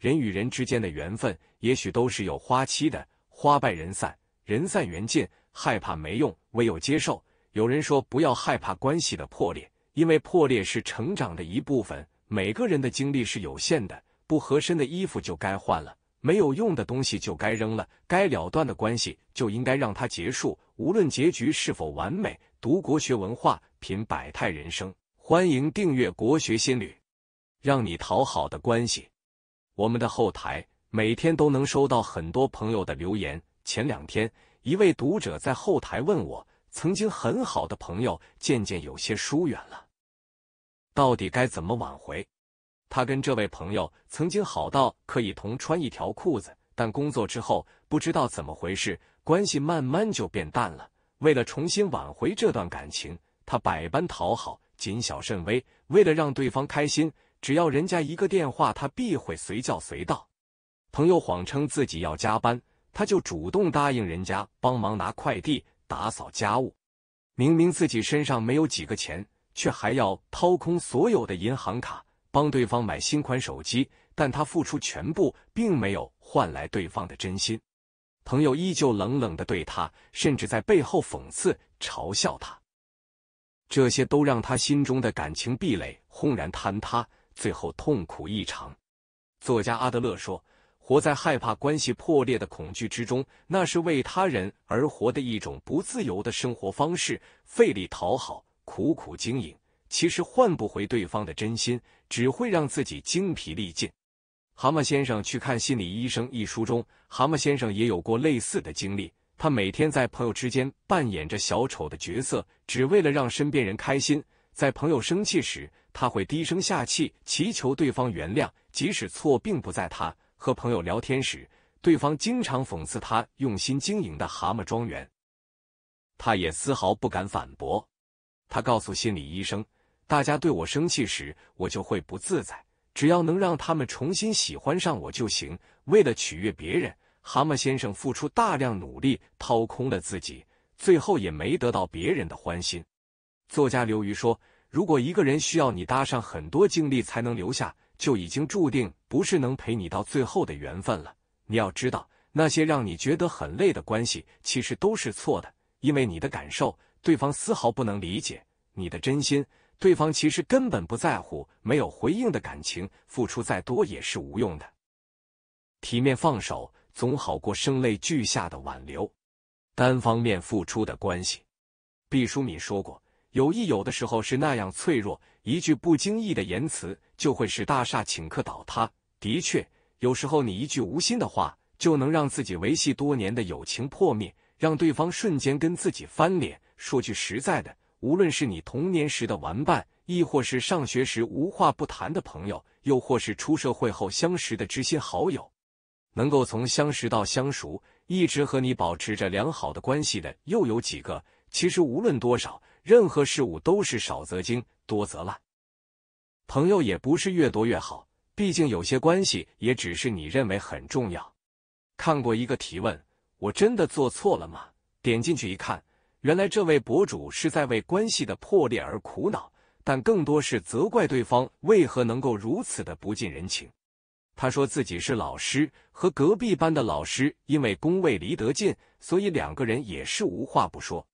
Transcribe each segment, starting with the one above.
人与人之间的缘分，也许都是有花期的，花败人散，人散缘尽，害怕没用，唯有接受。有人说，不要害怕关系的破裂，因为破裂是成长的一部分。每个人的精力是有限的，不合身的衣服就该换了，没有用的东西就该扔了，该了断的关系就应该让它结束，无论结局是否完美。读国学文化，品百态人生，欢迎订阅《国学心旅》，让你讨好的关系。我们的后台每天都能收到很多朋友的留言。前两天，一位读者在后台问我，曾经很好的朋友渐渐有些疏远了，到底该怎么挽回？他跟这位朋友曾经好到可以同穿一条裤子，但工作之后不知道怎么回事，关系慢慢就变淡了。为了重新挽回这段感情，他百般讨好，谨小慎微。为了让对方开心，只要人家一个电话，他必会随叫随到。朋友谎称自己要加班，他就主动答应人家帮忙拿快递、打扫家务。明明自己身上没有几个钱，却还要掏空所有的银行卡帮对方买新款手机，但他付出全部，并没有换来对方的真心。朋友依旧冷冷地对他，甚至在背后讽刺、嘲笑他。这些都让他心中的感情壁垒轰然坍塌，最后痛苦异常。作家阿德勒说，活在害怕关系破裂的恐惧之中，那是为他人而活的一种不自由的生活方式，费力讨好，苦苦经营，其实换不回对方的真心，只会让自己精疲力尽。《蛤蟆先生去看心理医生》一书中，蛤蟆先生也有过类似的经历。他每天在朋友之间扮演着小丑的角色，只为了让身边人开心。在朋友生气时，他会低声下气，祈求对方原谅，即使错并不在他。和朋友聊天时，对方经常讽刺他用心经营的蛤蟆庄园，他也丝毫不敢反驳。他告诉心理医生，大家对我生气时，我就会不自在，只要能让他们重新喜欢上我就行。为了取悦别人，蛤蟆先生付出大量努力，掏空了自己，最后也没得到别人的欢心。作家刘瑜说，如果一个人需要你搭上很多精力才能留下，就已经注定不是能陪你到最后的缘分了。你要知道，那些让你觉得很累的关系，其实都是错的，因为你的感受对方丝毫不能理解，你的真心对方其实根本不在乎。没有回应的感情，付出再多也是无用的。体面放手总好过声泪俱下的挽留。单方面付出的关系，毕淑敏说过，友谊有的时候是那样脆弱，一句不经意的言辞就会使大厦顷刻倒塌。的确，有时候你一句无心的话，就能让自己维系多年的友情破灭，让对方瞬间跟自己翻脸。说句实在的，无论是你童年时的玩伴，亦或是上学时无话不谈的朋友，又或是出社会后相识的知心好友，能够从相识到相熟，一直和你保持着良好的关系的又有几个？其实无论多少，任何事物都是少则精，多则滥。朋友也不是越多越好，毕竟有些关系也只是你认为很重要。看过一个提问，我真的做错了吗？点进去一看，原来这位博主是在为关系的破裂而苦恼，但更多是责怪对方为何能够如此的不近人情。他说自己是老师，和隔壁班的老师因为工位离得近，所以两个人也是无话不说。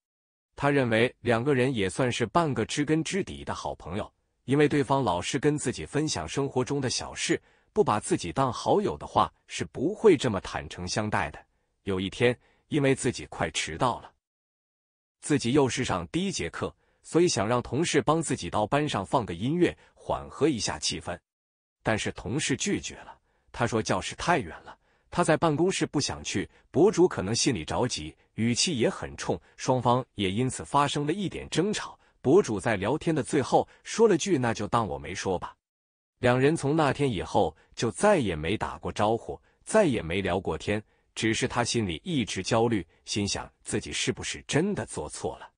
他认为两个人也算是半个知根知底的好朋友，因为对方老是跟自己分享生活中的小事，不把自己当好友的话，是不会这么坦诚相待的。有一天，因为自己快迟到了，自己又是上第一节课，所以想让同事帮自己到班上放个音乐，缓和一下气氛。但是同事拒绝了，他说教室太远了，他在办公室不想去。博主可能心里着急，语气也很冲，双方也因此发生了一点争吵。博主在聊天的最后说了句，那就当我没说吧。两人从那天以后就再也没打过招呼，再也没聊过天。只是他心里一直焦虑，心想自己是不是真的做错了。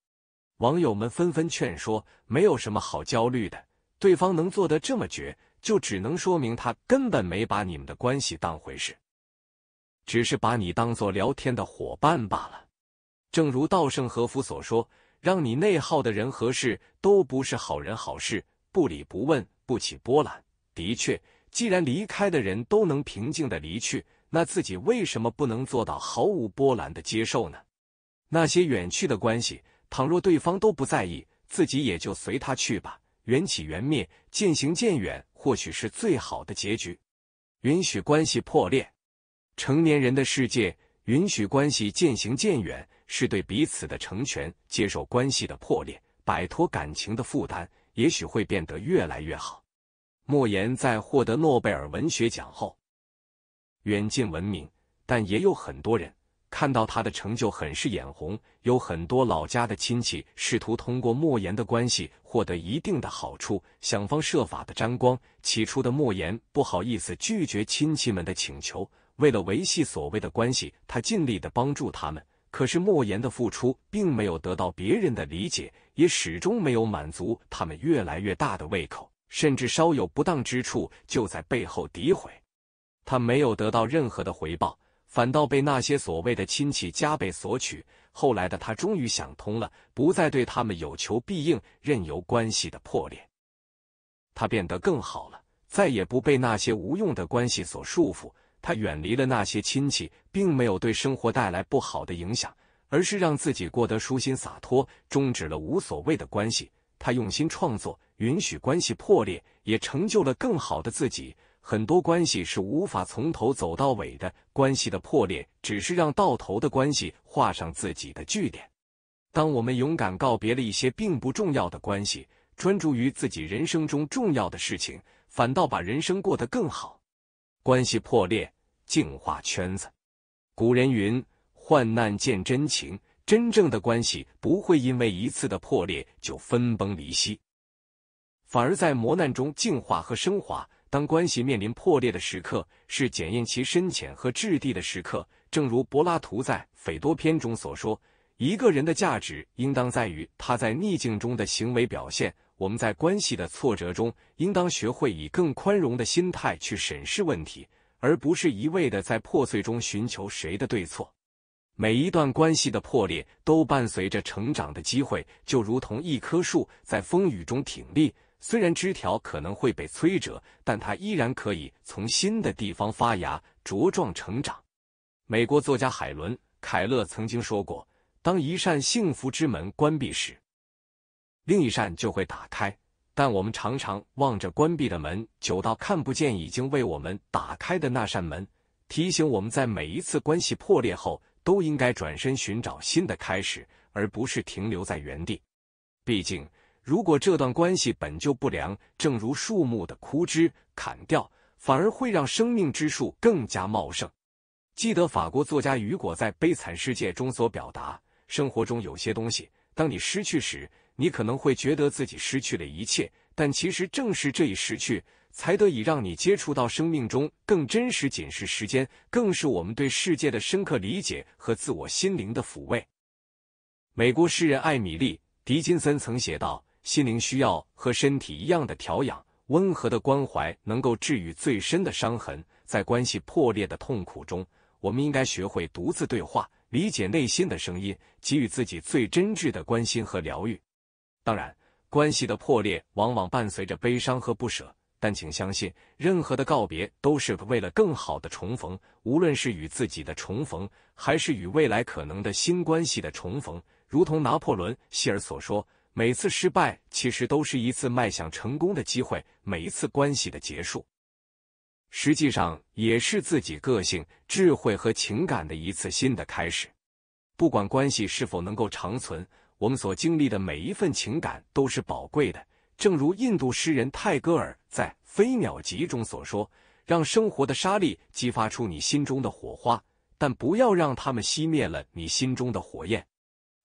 网友们纷纷劝说，没有什么好焦虑的，对方能做得这么绝，就只能说明他根本没把你们的关系当回事，只是把你当作聊天的伙伴罢了。正如稻盛和夫所说，让你内耗的人和事都不是好人好事，不理不问，不起波澜。的确，既然离开的人都能平静地离去，那自己为什么不能做到毫无波澜地接受呢？那些远去的关系，倘若对方都不在意，自己也就随他去吧，缘起缘灭，渐行渐远，或许是最好的结局。允许关系破裂。成年人的世界，允许关系渐行渐远，是对彼此的成全。接受关系的破裂，摆脱感情的负担，也许会变得越来越好。莫言在获得诺贝尔文学奖后，远近闻名，但也有很多人看到他的成就很是眼红。有很多老家的亲戚试图通过莫言的关系获得一定的好处，想方设法的沾光。起初的莫言不好意思拒绝亲戚们的请求，为了维系所谓的关系，他尽力的帮助他们。可是莫言的付出并没有得到别人的理解，也始终没有满足他们越来越大的胃口，甚至稍有不当之处就在背后诋毁。他没有得到任何的回报，反倒被那些所谓的亲戚加倍索取。后来的他终于想通了，不再对他们有求必应，任由关系的破裂。他变得更好了，再也不被那些无用的关系所束缚。他远离了那些亲戚，并没有对生活带来不好的影响，而是让自己过得舒心洒脱。终止了无所谓的关系，他用心创作，允许关系破裂，也成就了更好的自己。很多关系是无法从头走到尾的，关系的破裂只是让到头的关系画上自己的句点。当我们勇敢告别了一些并不重要的关系，专注于自己人生中重要的事情，反倒把人生过得更好。关系破裂，净化圈子。古人云：患难见真情。真正的关系不会因为一次的破裂就分崩离析，反而在磨难中净化和升华。当关系面临破裂的时刻，是检验其深浅和质地的时刻。正如柏拉图在《斐多篇》中所说，一个人的价值应当在于他在逆境中的行为表现。我们在关系的挫折中，应当学会以更宽容的心态去审视问题，而不是一味的在破碎中寻求谁的对错。每一段关系的破裂都伴随着成长的机会，就如同一棵树在风雨中挺立，虽然枝条可能会被摧折，但它依然可以从新的地方发芽，茁壮成长。美国作家海伦·凯勒曾经说过，当一扇幸福之门关闭时，另一扇就会打开，但我们常常望着关闭的门，久到看不见已经为我们打开的那扇门。提醒我们在每一次关系破裂后，都应该转身寻找新的开始，而不是停留在原地。毕竟如果这段关系本就不良，正如树木的枯枝砍掉，反而会让生命之树更加茂盛。记得法国作家雨果在《悲惨世界》中所表达，生活中有些东西，当你失去时，你可能会觉得自己失去了一切，但其实正是这一失去，才得以让你接触到生命中更真实。仅是时间，更是我们对世界的深刻理解和自我心灵的抚慰。美国诗人艾米丽·狄金森曾写道，心灵需要和身体一样的调养，温和的关怀能够治愈最深的伤痕。在关系破裂的痛苦中，我们应该学会独自对话，理解内心的声音，给予自己最真挚的关心和疗愈。当然，关系的破裂往往伴随着悲伤和不舍，但请相信，任何的告别都是为了更好的重逢。无论是与自己的重逢，还是与未来可能的新关系的重逢，如同拿破仑·希尔所说，每次失败其实都是一次迈向成功的机会，每一次关系的结束，实际上也是自己个性、智慧和情感的一次新的开始。不管关系是否能够长存，我们所经历的每一份情感都是宝贵的。正如印度诗人泰戈尔在《飞鸟集》中所说，让生活的沙粒激发出你心中的火花，但不要让它们熄灭了你心中的火焰。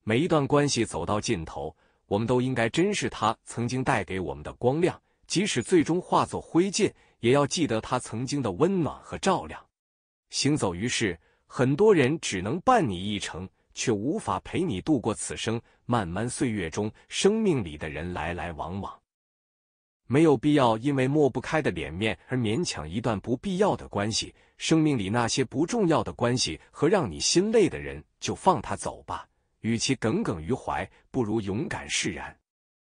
每一段关系走到尽头，我们都应该珍视它曾经带给我们的光亮，即使最终化作灰烬，也要记得它曾经的温暖和照亮。行走于世，很多人只能伴你一程，却无法陪你度过此生。漫漫岁月中，生命里的人来来往往，没有必要因为抹不开的脸面而勉强一段不必要的关系。生命里那些不重要的关系和让你心累的人，就放他走吧。与其耿耿于怀，不如勇敢释然。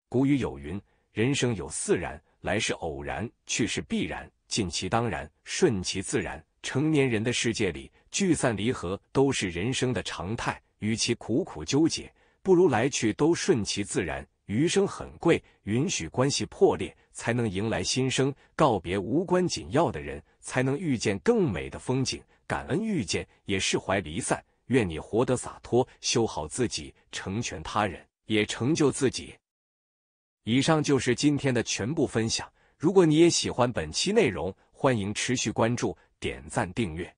古语有云，人生有4然，来是偶然，去是必然，尽其当然，顺其自然。成年人的世界里，聚散离合都是人生的常态，与其苦苦纠结，不如来去都顺其自然。余生很贵，允许关系破裂，才能迎来新生；告别无关紧要的人，才能遇见更美的风景。感恩遇见，也释怀离散。愿你活得洒脱，修好自己，成全他人，也成就自己。以上就是今天的全部分享。如果你也喜欢本期内容，欢迎持续关注、点赞、订阅。